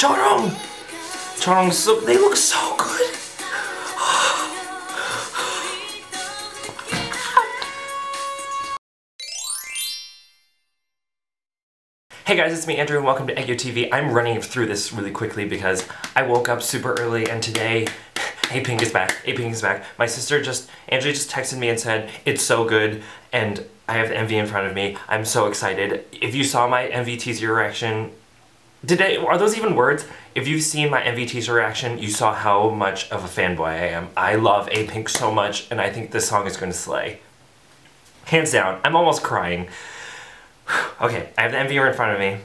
Chorong! Chorong soup, they look so good! Hey guys, it's me, Andrew, and welcome to Eggyo TV. I'm running through this really quickly because I woke up super early and today Apink is back. Apink is back. My sister Angelie just texted me and said, it's so good, and I have the MV in front of me. I'm so excited. If you saw my MV teaser reaction today, are those even words? If you've seen my MV teaser reaction, you saw how much of a fanboy I am. I love Apink so much, and I think this song is going to slay. Hands down. I'm almost crying. Okay, I have the MV in front of me.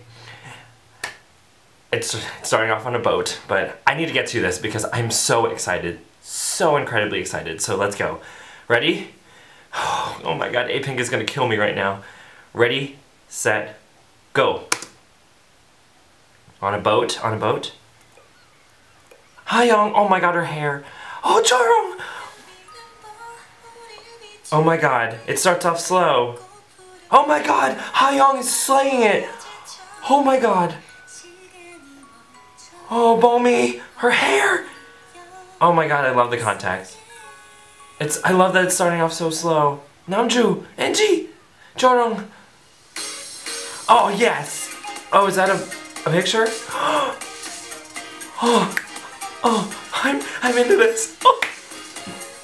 It's starting off on a boat, but I need to get to this because I'm so excited. So incredibly excited, so let's go. Ready? Oh my god, Apink is gonna kill me right now. Ready, set, go. On a boat, on a boat. Hayoung, oh my god, her hair. Oh, Chorong! Oh my god, it starts off slow. Oh my god, Hayoung is slaying it! Oh my god. Oh, Bomi, her hair! Oh my god, I love the contacts. I love that it's starting off so slow. Namjoo, Eunji, Chorong. Oh yes! Oh, is that a picture? Oh, I'm into this. Oh.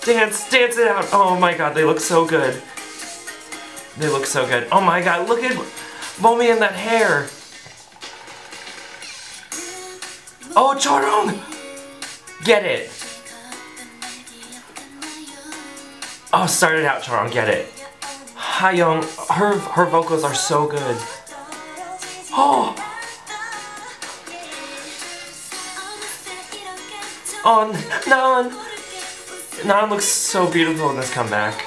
Dance it out. Oh my god, they look so good. They look so good. Oh my god, look at Bomi in that hair. Oh, Chorong! Get it. Oh, start it out, Chorong, get it. Hayoung, her vocals are so good. Oh! Oh, Nan looks so beautiful in this comeback.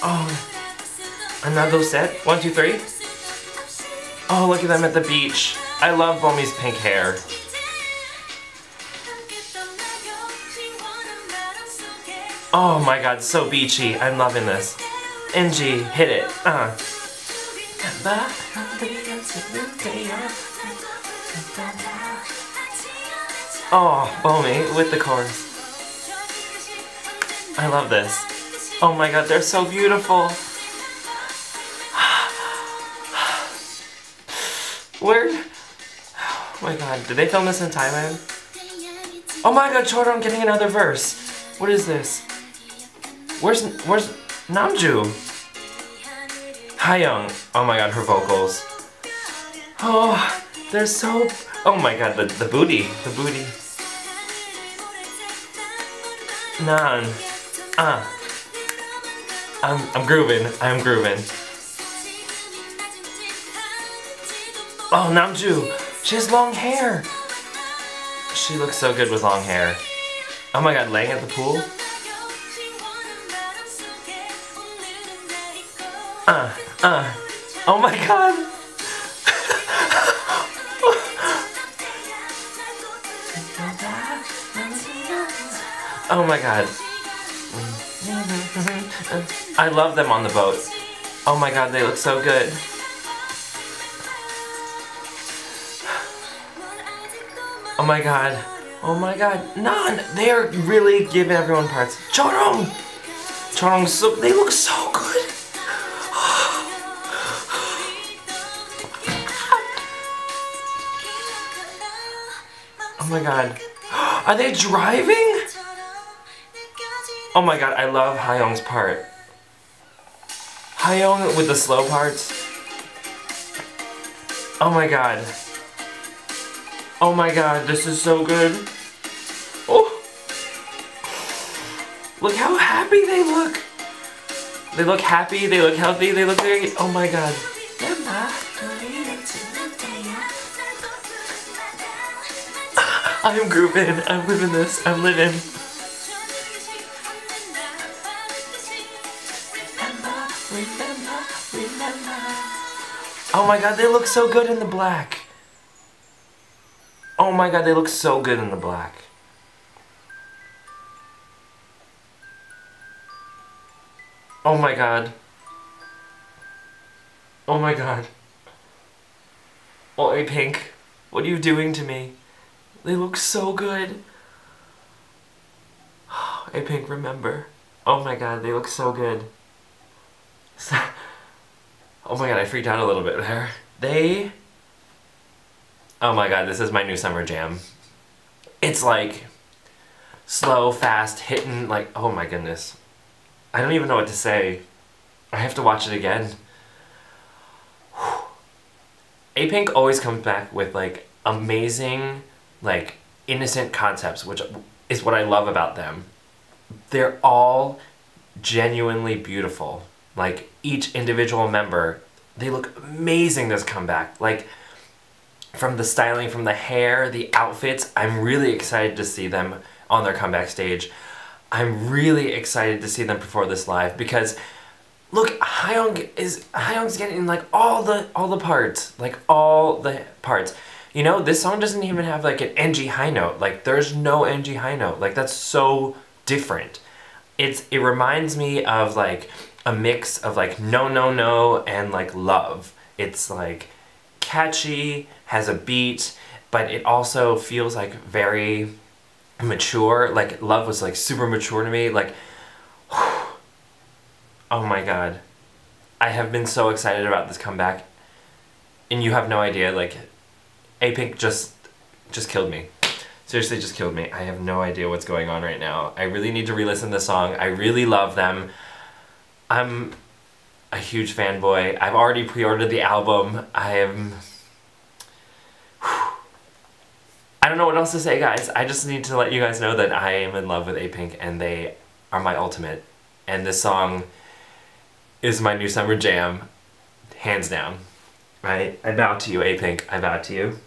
Oh, another set. 1, 2, 3. Oh, look at them at the beach. I love Bomi's pink hair. Oh my god, so beachy. I'm loving this. Eunji, hit it. Oh, Bomi with the chorus. I love this. Oh my god, they're so beautiful! Where? Oh my god, did they film this in Thailand? Oh my god, Chorong getting another verse! What is this? Where's Namjoo? Hayoung. Oh my god, her vocals. Oh, they're so... Oh my god, the booty. The booty. Nan. I'm grooving, I'm grooving. Oh, Namjoo! She has long hair! She looks so good with long hair. Oh my god, laying at the pool? Oh my god! Oh my god. I love them on the boat. Oh my god, they look so good. Oh my god. Oh my god. Nan! They are really giving everyone parts. Chorong! Chorong soup, they look so good! Oh my god. Are they driving? Oh my god, I love Hayoung's part. Hayoung with the slow parts. Oh my god. Oh my god, this is so good. Oh! Look how happy they look! They look happy, they look healthy, they look very... Oh my god. I'm grooving, I'm living this, I'm living. Oh my god, they look so good in the black. Oh my god, they look so good in the black. Oh my god. Oh my god. Oh, Apink. What are you doing to me? They look so good. Apink, remember. Oh my god, they look so good. Oh my god, I freaked out a little bit there. They... Oh my god, this is my new summer jam. It's like... slow, fast, hitting, like... Oh my goodness. I don't even know what to say. I have to watch it again. Whew. Apink always comes back with, like, amazing, like, innocent concepts, which is what I love about them. They're all genuinely beautiful. Like, each individual member, they look amazing this comeback. Like, from the styling, from the hair, the outfits, I'm really excited to see them on their comeback stage. I'm really excited to see them perform this live because, look, Hayoung's getting, like, all the parts. You know, this song doesn't even have, like, an NG high note. Like, there's no NG high note. Like, that's so different. It reminds me of, like, a mix of, like, No No No and, like, Love. It's, like, catchy, has a beat, but it also feels, like, very mature. Like, Love was, like, super mature to me. Like, whew. Oh my god. I have been so excited about this comeback. And you have no idea, like, Apink just killed me. Seriously, just killed me. I have no idea what's going on right now. I really need to re-listen to the song. I really love them. I'm a huge fanboy. I've already pre-ordered the album. I don't know what else to say, guys. I just need to let you guys know that I am in love with Apink and they are my ultimate. And this song is my new summer jam, hands down. Right? I bow to you, Apink. I bow to you.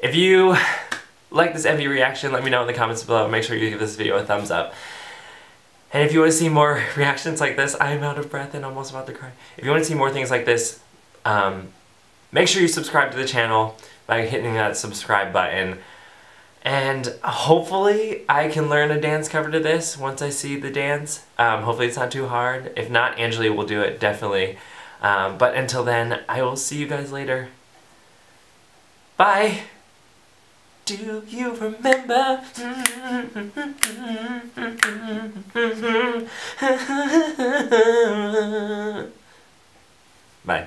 If you like this MV reaction, let me know in the comments below. Make sure you give this video a thumbs up. And if you want to see more reactions like this, I'm out of breath and almost about to cry. If you want to see more things like this, make sure you subscribe to the channel by hitting that subscribe button. And hopefully I can learn a dance cover to this once I see the dance. Hopefully it's not too hard. If not, Angelie will do it, definitely. But until then, I will see you guys later. Bye! Do you remember? Bye.